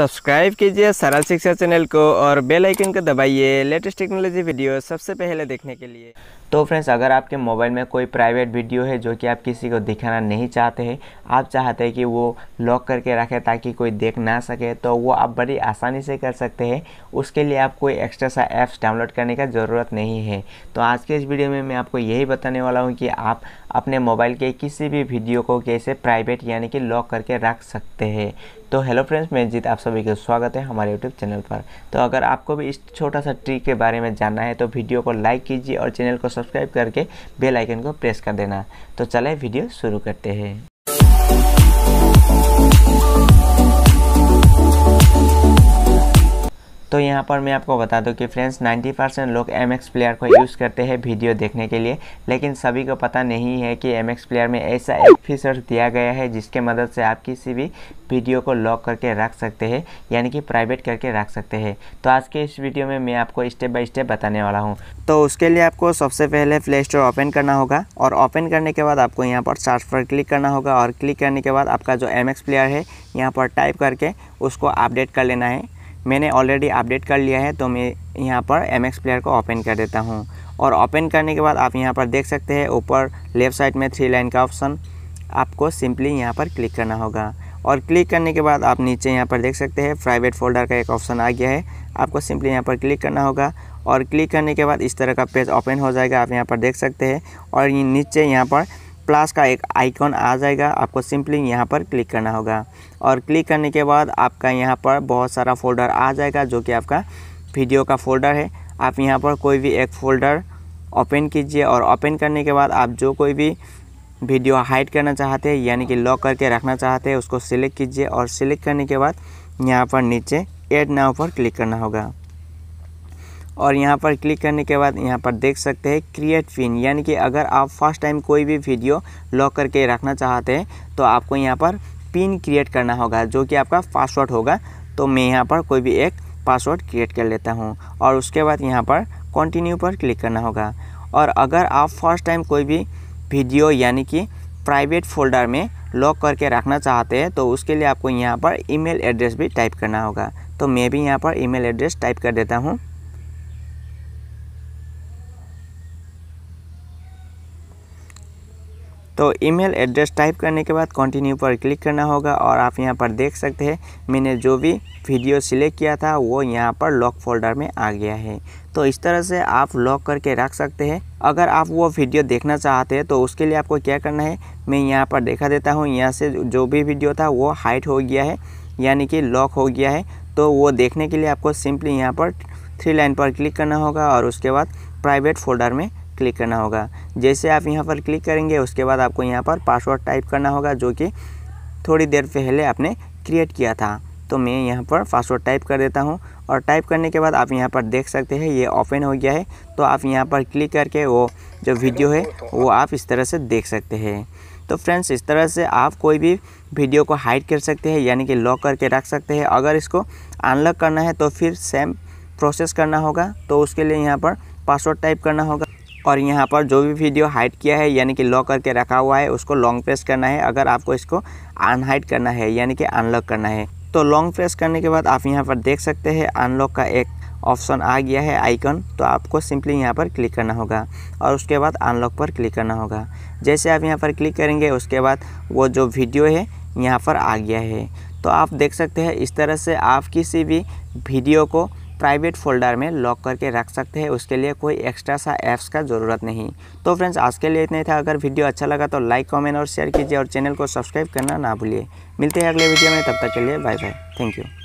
Subscribe कीजिए सरल शिक्षा चैनल को और बेल आइकन को दबाइए लेटेस्ट टेक्नोलॉजी वीडियो सबसे पहले देखने के लिए। तो फ्रेंड्स, अगर आपके मोबाइल में कोई प्राइवेट वीडियो है जो कि आप किसी को दिखाना नहीं चाहते हैं, आप चाहते हैं कि वो लॉक करके रखें ताकि कोई देख ना सके, तो वो आप बड़ी आसानी से कर सकते हैं। उसके लिए आप कोई एक्स्ट्रा सा ऐप्स डाउनलोड करने का ज़रूरत नहीं है। तो आज के इस वीडियो में मैं आपको यही बताने वाला हूँ कि आप अपने मोबाइल के किसी भी वीडियो को कैसे प्राइवेट यानी कि लॉक करके रख सकते हैं। तो हेलो फ्रेंड्स, मैं जीत, आप सभी का स्वागत है हमारे YouTube चैनल पर। तो अगर आपको भी इस छोटा सा ट्रिक के बारे में जानना है तो वीडियो को लाइक कीजिए और चैनल को सब्सक्राइब करके बेल आइकन को प्रेस कर देना। तो चलें वीडियो शुरू करते हैं। तो यहाँ पर मैं आपको बता दूँ कि फ्रेंड्स 90% लोग MX प्लेयर को यूज़ करते हैं वीडियो देखने के लिए, लेकिन सभी को पता नहीं है कि MX प्लेयर में ऐसा एक फीचर दिया गया है जिसके मदद से आप किसी भी वीडियो को लॉक करके रख सकते हैं यानी कि प्राइवेट करके रख सकते हैं। तो आज के इस वीडियो में मैं आपको स्टेप बाय स्टेप बताने वाला हूँ। तो उसके लिए आपको सबसे पहले प्ले स्टोर ओपन करना होगा और ओपन करने के बाद आपको यहाँ पर सर्च पर क्लिक करना होगा और क्लिक करने के बाद आपका जो MX प्लेयर है यहाँ पर टाइप करके उसको अपडेट कर लेना है। मैंने ऑलरेडी अपडेट कर लिया है, तो मैं यहाँ पर MX प्लेयर को ओपन कर देता हूँ। और ओपन करने के बाद आप यहाँ पर देख सकते हैं ऊपर लेफ़्ट साइड में 3 लाइन का ऑप्शन, आपको सिंपली यहाँ पर क्लिक करना होगा। और क्लिक करने के बाद आप नीचे यहाँ पर देख सकते हैं प्राइवेट फोल्डर का एक ऑप्शन आ गया है, आपको सिंपली यहाँ पर क्लिक करना होगा। और क्लिक करने के बाद इस तरह का पेज ओपन हो जाएगा, आप यहाँ पर देख सकते हैं। और नीचे यहाँ पर प्लस का एक आइकॉन आ जाएगा, आपको सिंपली यहाँ पर क्लिक करना होगा। और क्लिक करने के बाद आपका यहाँ पर बहुत सारा फोल्डर आ जाएगा जो कि आपका वीडियो का फोल्डर है। आप यहाँ पर कोई भी एक फ़ोल्डर ओपन कीजिए और ओपन करने के बाद आप जो कोई भी वीडियो हाइड करना चाहते हैं यानी कि लॉक करके रखना चाहते हैं उसको सिलेक्ट कीजिए। और सिलेक्ट करने के बाद यहाँ पर नीचे ऐड नाउ पर क्लिक करना होगा। और यहाँ पर क्लिक करने के बाद यहाँ पर देख सकते हैं क्रिएट पिन, यानी कि अगर आप फर्स्ट टाइम कोई भी वीडियो लॉक करके रखना चाहते हैं तो आपको यहाँ पर पिन क्रिएट करना होगा जो कि आपका पासवर्ड होगा। तो मैं यहाँ पर कोई भी एक पासवर्ड क्रिएट कर लेता हूँ और उसके बाद यहाँ पर कंटिन्यू पर क्लिक करना होगा। और अगर आप फर्स्ट टाइम कोई भी वीडियो यानी कि प्राइवेट फोल्डर में लॉक करके रखना चाहते हैं तो उसके लिए आपको यहाँ पर ईमेल एड्रेस भी टाइप करना होगा। तो मैं भी यहाँ पर ईमेल एड्रेस टाइप कर देता हूँ। तो ईमेल एड्रेस टाइप करने के बाद कंटिन्यू पर क्लिक करना होगा। और आप यहाँ पर देख सकते हैं मैंने जो भी वीडियो सिलेक्ट किया था वो यहाँ पर लॉक फोल्डर में आ गया है। तो इस तरह से आप लॉक करके रख सकते हैं। अगर आप वो वीडियो देखना चाहते हैं तो उसके लिए आपको क्या करना है, मैं यहाँ पर दिखा देता हूँ। यहाँ से जो भी वीडियो था वो हाइड हो गया है यानी कि लॉक हो गया है, तो वो देखने के लिए आपको सिंपली यहाँ पर 3 लाइन पर क्लिक करना होगा और उसके बाद प्राइवेट फोल्डर में क्लिक करना होगा। जैसे आप यहाँ पर क्लिक करेंगे उसके बाद आपको यहाँ पर पासवर्ड टाइप करना होगा जो कि थोड़ी देर पहले आपने क्रिएट किया था। तो मैं यहाँ पर पासवर्ड टाइप कर देता हूँ। और टाइप करने के बाद आप यहाँ पर देख सकते हैं ये ओपन हो गया है, तो आप यहाँ पर क्लिक करके वो जो वीडियो है वो आप इस तरह से देख सकते हैं। तो फ्रेंड्स, इस तरह से आप कोई भी वीडियो को हाइड कर सकते हैं यानी कि लॉक करके रख सकते हैं। अगर इसको अनलॉक करना है तो फिर सेम प्रोसेस करना होगा। तो उसके लिए यहाँ पर पासवर्ड टाइप करना होगा और यहाँ पर जो भी वीडियो हाइड किया है यानी कि लॉक करके रखा हुआ है उसको लॉन्ग प्रेस करना है। अगर आपको इसको अनहाइड करना है यानी कि अनलॉक करना है तो लॉन्ग प्रेस करने के बाद आप यहाँ पर देख सकते हैं अनलॉक का एक ऑप्शन आ गया है आइकन, तो आपको सिंपली यहाँ पर क्लिक करना होगा और उसके बाद अनलॉक पर क्लिक करना होगा। जैसे आप यहाँ पर क्लिक करेंगे उसके बाद वो जो वीडियो है यहाँ पर आ गया है। तो आप देख सकते हैं इस तरह से आप किसी भी वीडियो को प्राइवेट फोल्डर में लॉक करके रख सकते हैं। उसके लिए कोई एक्स्ट्रा सा ऐप्स का ज़रूरत नहीं। तो फ्रेंड्स, आज के लिए इतना ही था। अगर वीडियो अच्छा लगा तो लाइक, कमेंट और शेयर कीजिए और चैनल को सब्सक्राइब करना ना भूलिए। मिलते हैं अगले वीडियो में, तब तक के लिए बाय बाय, थैंक यू।